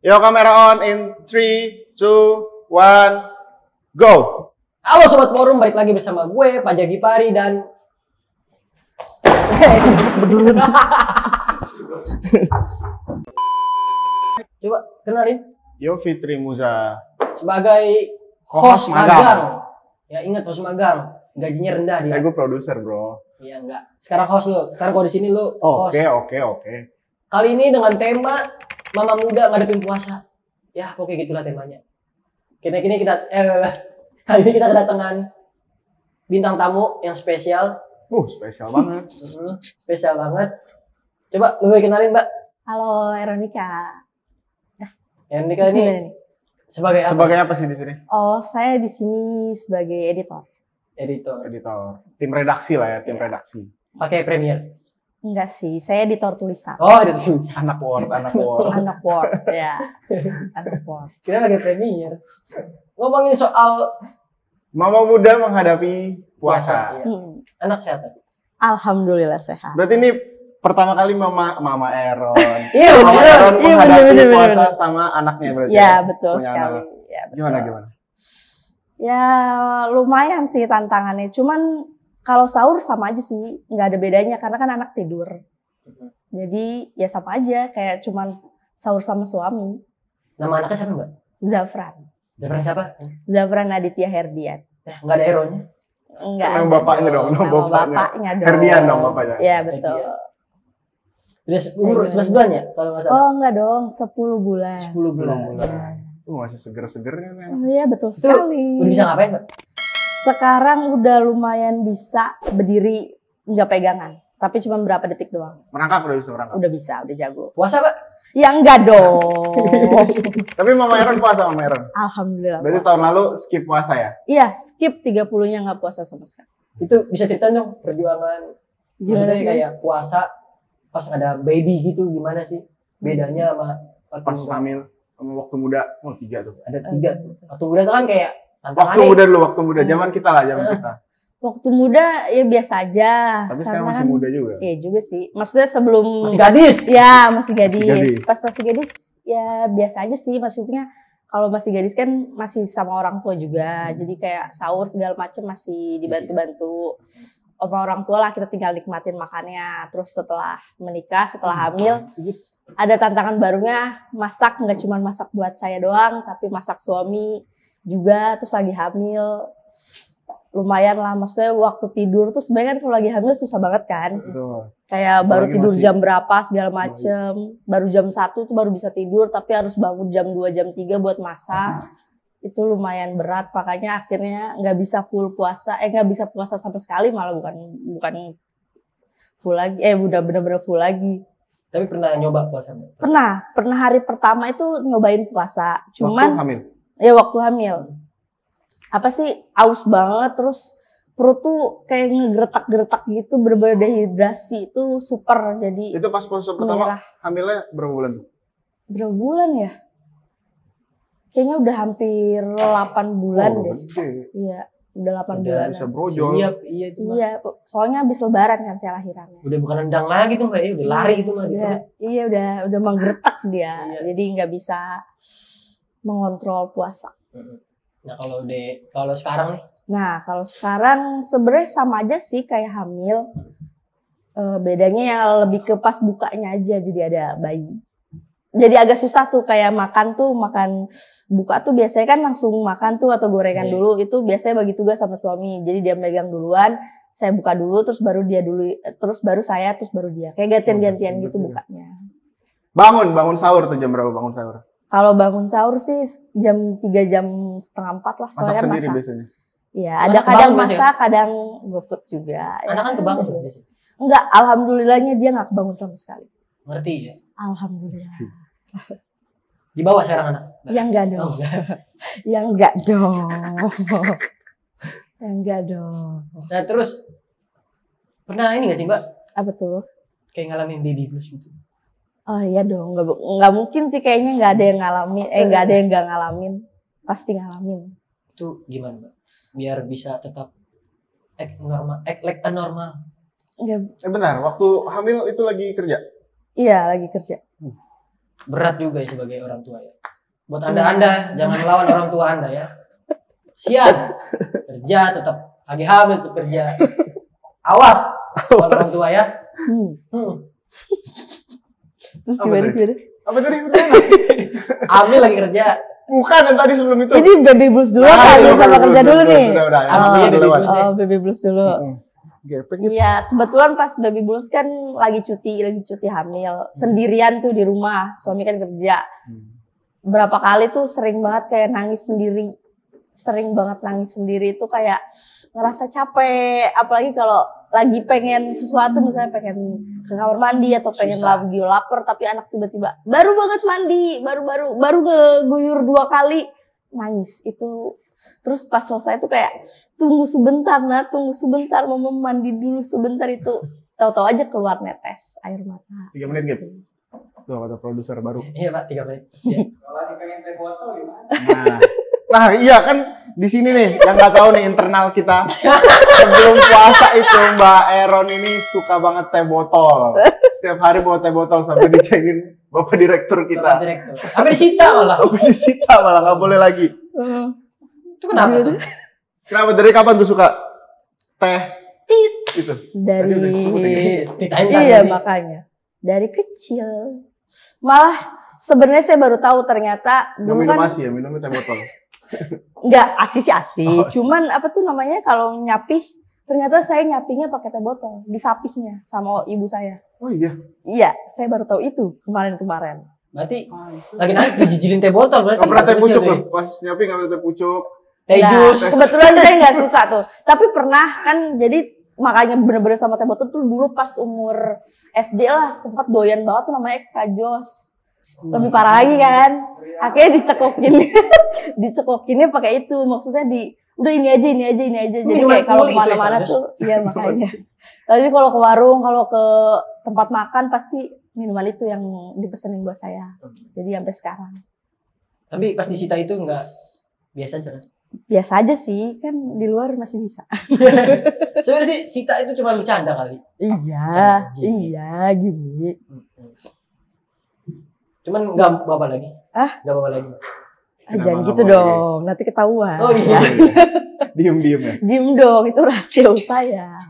Yo, kamera on in 3, 2, 1, go! Halo Sobat Forum, balik lagi bersama gue, Pak Ghiffari, dan... Coba kenalin. Yo, Fitri Musa. Sebagai host magang. Ya ingat, host magang. Gajinya rendah dia. Gue produser, bro. Iya, enggak. Sekarang host lu. Sekarang kalau di sini lu host. Oke. Kali ini dengan tema... Mama muda ngadepin puasa. Ya, pokoknya gitulah temanya. Kali ini kita kedatangan bintang tamu yang spesial. Spesial banget. Spesial banget. Coba lebih kenalin, Mbak. Halo, Eronika. Eronika ini sebagai apa? Sebagai apa sih di sini? Oh, saya di sini sebagai editor. Editor. Tim redaksi lah ya, redaksi. Pakai Premiere. Enggak sih, saya editor tulisan. Oh, anak Word, ya. Anak Word. Kita lagi Premiere. Ngomongin soal mama muda menghadapi puasa. Iya. Anak sehat tapi. Alhamdulillah sehat. Berarti ini pertama kali mama Eron. Mama Eron menghadapi puasa sama anaknya berarti. Ya, betul sekali. Ya, betul. Gimana? Ya, lumayan sih tantangannya. Cuman kalau sahur sama aja sih, nggak ada bedanya karena kan anak tidur. Jadi ya sama aja, kayak cuman sahur sama suami. Nama anaknya siapa, Mbak? Zafran. Zafran siapa? Zafran Aditya Herdian. Nggak ada Eronya? Nggak. Nama bapaknya dong. Nama bapaknya dong. Herdian dong bapaknya. Iya, betul. Udah umur 11 bulan ya? Kalau nggak salah. Oh nggak dong, 10 bulan. 10 bulan. Masih seger-segernya. Iya, betul sekali. Udah bisa ngapain, Mbak? Sekarang udah lumayan bisa berdiri, nggak pegangan, tapi cuma berapa detik doang. Merangkak udah bisa merangkak? Udah jago. Puasa, Pak? Ya enggak dong. Tapi Mama Eron puasa, Mama Eron? Alhamdulillah. Berarti puasa. Tahun lalu skip puasa ya? Iya, skip 30-nya nggak puasa sama sekali. Itu bisa ceritain dong perjuangan gimana kayak puasa pas ada baby gitu, gimana sih? Bedanya sama pas hamil sama waktu muda, tiga tuh. Ada tiga tuh. Waktu muda tuh kan kayak Waktu muda dulu, zaman kita. Waktu muda ya biasa aja. Tapi sekarang masih muda juga. Iya juga sih. Maksudnya sebelum masih gadis. Pas masih gadis ya biasa aja sih. Maksudnya kalau masih gadis kan masih sama orang tua juga. Jadi kayak sahur segala macam masih dibantu-bantu sama orang tua lah, kita tinggal nikmatin makannya. Terus setelah menikah, setelah hamil ada tantangan barunya, masak nggak cuma masak buat saya doang, tapi masak suami juga. Terus lagi hamil lumayan lah, maksudnya waktu tidur tuh sebenarnya kan kalau lagi hamil susah banget kan. Betul. Kayak baru tidur jam berapa segala macem, baru jam 1 tuh baru bisa tidur, tapi harus bangun jam 2 jam 3 buat masak. Itu lumayan berat, makanya akhirnya nggak bisa full puasa, nggak bisa puasa sama sekali, malah bukan full lagi, udah bener-bener full lagi. Tapi pernah nyoba puasa? Pernah hari pertama itu nyobain puasa, cuman waktu hamil. Ya waktu hamil, apa sih, aus banget, terus perut tuh kayak ngegretak-gretak gitu, bener-bener dehidrasi, itu super. Jadi itu pas puasa pertama hamilnya berapa bulan tuh? Berapa bulan ya? Kayaknya udah hampir 8 bulan deh. Iya, udah 8 bulan. Bisa brojol. Iya, itu mah. Iya, soalnya habis lebaran kan saya lahirannya. Udah bukan rendang lagi tuh, Mbak, udah lari itu mah gitu. Iya, udah menggretak dia. Jadi nggak bisa mengontrol puasa. Nah kalau sekarang nih? Nah kalau sekarang sebenarnya sama aja sih kayak hamil. Bedanya yang lebih ke pas bukanya aja, jadi ada bayi. Jadi agak susah tuh kayak makan tuh, buka tuh biasanya kan langsung makan tuh atau gorengan dulu. Itu biasanya bagi tugas sama suami. Jadi dia megang duluan, saya buka dulu, terus baru dia dulu, terus baru saya, terus baru dia. Kayak gantian-gantian gitu bukanya. Bangun sahur tuh jam berapa bangun sahur? Kalau bangun sahur sih jam 3 jam setengah 4 lah, soalnya masak. Biasanya? Ya, ada kadang masak, kadang GoFood juga. Anak kan kebangun biasanya? Enggak, alhamdulillahnya dia nggak kebangun sama sekali. Ngerti ya? Alhamdulillah. Di bawah sekarang anak? Ya enggak dong. Nah terus, pernah ini nggak sih Mbak? Apa tuh? Kayak ngalamin baby blues gitu. Oh iya dong, nggak mungkin sih kayaknya nggak ada yang ngalamin, nggak ada yang nggak ngalamin, pasti ngalamin. Itu gimana Mbak? Biar bisa tetap act normal, act like a normal. Ya. Benar, waktu hamil itu lagi kerja? Iya, lagi kerja. Berat juga ya sebagai orang tua ya. Buat anda-anda, jangan melawan orang tua anda ya. Siap, kerja tetap, lagi hamil tuh kerja. Awas, buat orang tua ya. Terus gimana? Apa tadi? Ambil lagi kerja. Bukan yang tadi sebelum itu. Ini baby blues dulu kan, sama kerja dulu nih. Baby blues dulu. Iya, kebetulan pas baby blues kan lagi cuti hamil, sendirian tuh di rumah, suami kan kerja. Berapa kali tuh sering banget kayak nangis sendiri. Sering banget nangis sendiri itu kayak ngerasa capek, apalagi kalau lagi pengen sesuatu, misalnya pengen ke kamar mandi atau pengen lagi lapar, tapi anak tiba-tiba baru banget mandi, baru ngeguyur 2 kali nangis itu. Terus pas selesai itu kayak tunggu sebentar, nak, tunggu sebentar, mama mandi dulu sebentar, itu tahu-tahu aja keluar netes air mata. 3 menit gitu. Tuh kata produser baru. Iya Pak, 3 menit. Kalau lagi pengen teh botol gimana? Nah iya kan di sini nih yang nggak tahu nih internal kita sebelum puasa itu Mbak Eron ini suka banget teh botol. Setiap hari bawa teh botol sampai dicengin Bapak Direktur kita. Bapak Direktur. Hampir disita malah. Hampir disita malah, nggak boleh lagi. Itu kenapa tuh? Kenapa, dari kapan tuh suka teh? Itu. Iya makanya dari kecil. Malah sebenarnya saya baru tahu ternyata dulu kan. Minum teh botol. Enggak, asi. Oh, cuman apa tuh namanya kalau nyapih, ternyata saya nyapinya pakai teh botol, disapihnya sama ibu saya. Oh iya. Iya, saya baru tahu itu kemarin-kemarin. Berarti lagi nanti dijijilin teh botol berarti. Enggak pernah teh pucuk loh. Pas nyapi enggak pernah teh pucuk. Teh jus. Kebetulan saya enggak suka tuh. Tapi pernah kan, jadi makanya bener-bener sama teh botol tuh dulu pas umur SD lah sempat doyan banget tuh namanya extra jos. Lebih parah lagi kan, akhirnya dicekokinnya pakai itu, maksudnya udah ini aja, jadi kayak kalau kemana-mana tuh, iya makanya. Jadi kalau ke warung, kalau ke tempat makan pasti minuman itu yang dipesenin buat saya, jadi sampai sekarang. Tapi pas disita itu enggak biasa aja? Biasa aja sih, kan di luar masih bisa. Sebenarnya sih sita itu cuma bercanda kali. Iya, gini. Cuman nggak bawa lagi? Nggak bawa lagi? Jangan gitu dong, nanti ketahuan. Oh iya. Diem ya? Diem dong, itu rahasia saya.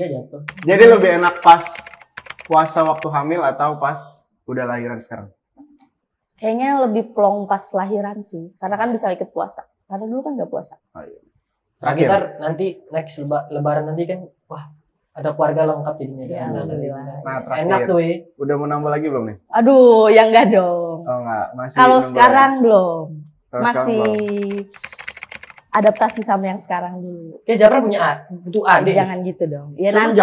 Ya jatuh. Jadi lebih enak pas puasa waktu hamil atau pas udah lahiran sekarang? Kayaknya lebih plong pas lahiran sih, karena kan bisa ikut puasa. Karena dulu kan nggak puasa. Oh, iya. Terakhir nanti next lebaran nanti kan, wah. Ada keluarga lengkap jadinya. Ya, alhamdulillah. Nah, enak tuh ya. Udah mau nambah lagi belum nih? Aduh, ya enggak dong. Oh enggak, masih. Kalau sekarang ya? Belum. Terus masih adaptasi sama yang sekarang dulu. Ya Zafran punya butuh adik. Jangan gitu dong. Ya nanti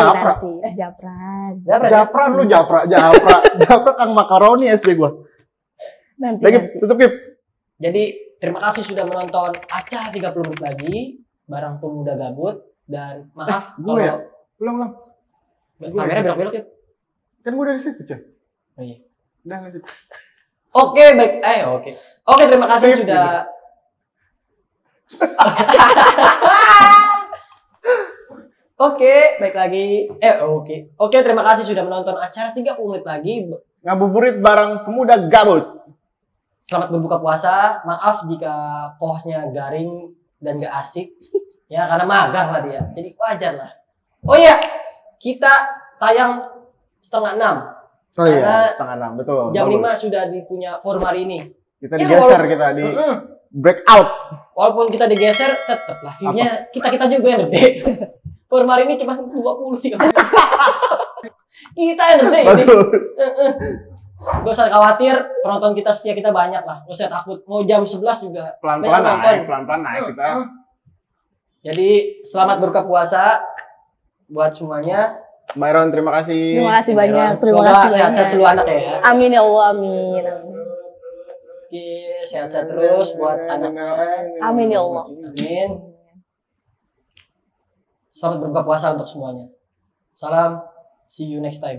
Zafran. Zafran Zafran Kang Makaroni SD gua. Nanti. Tutup Kip. Jadi terima kasih sudah menonton Acah 30 menit lagi bareng Pemuda Gabut, dan maaf kalau ya? Ulang. Kamera belok-belok ya? Kan gue dari situ, coy. Oh iya. Udah lanjut. Oke, baik. Oke, terima kasih sudah. Oke, baik lagi. Oke, terima kasih sudah menonton acara 30 menit lagi. Ngabuburit bareng Pemuda Gabut. Selamat berbuka puasa. Maaf jika kohosnya garing dan gak asik. Ya, karena magang lah dia. Jadi wajar lah. Oh iya, kita tayang 5:30. Oh iya, 5:30, betul. Jam 5 sudah dipunya forum hari ini. Kita digeser, kita di breakout. Walaupun kita digeser, tetaplah view-nya kita juga yang gede. Forum hari ini cuma 20-30. Kita yang gede ini. Gak usah khawatir, penonton kita setia kita banyak lah. Gak usah takut, mau jam 11 juga. Pelan-pelan naik kita. Jadi, selamat berbuka puasa buat semuanya. Mbak Eron, terima kasih. Terima kasih banyak. Terima kasih banyak. Sehat-sehat seluruh anak ya. Amin ya Allah, amin. Oke, sehat-sehat terus buat anak-anak. Amin ya Allah. Amin. Selamat berbuka puasa untuk semuanya. Salam, see you next time.